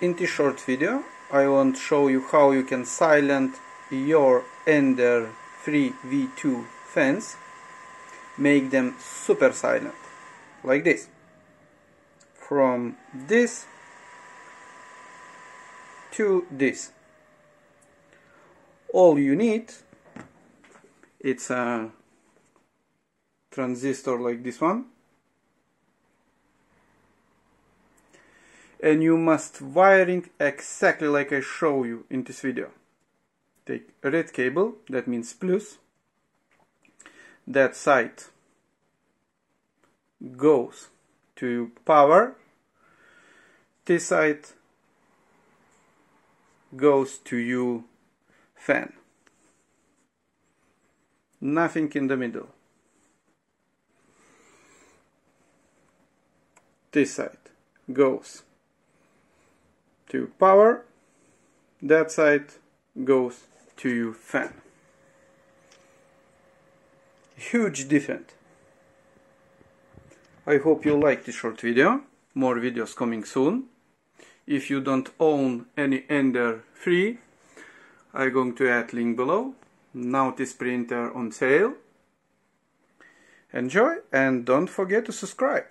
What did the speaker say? In this short video I want to show you how you can silence your Ender 3 V2 fans, make them super silent, like this. From this to this. All you need it's a transistor like this one, and you must wiring exactly like I show you in this video. Take a red cable, that means plus, that side goes to power, this side goes to your fan. Nothing in the middle. This side goes to power, that side goes to your fan. Huge difference. I hope you like this short video. More videos coming soon. If you don't own any Ender 3, I'm going to add link below. Now this printer on sale. Enjoy and don't forget to subscribe.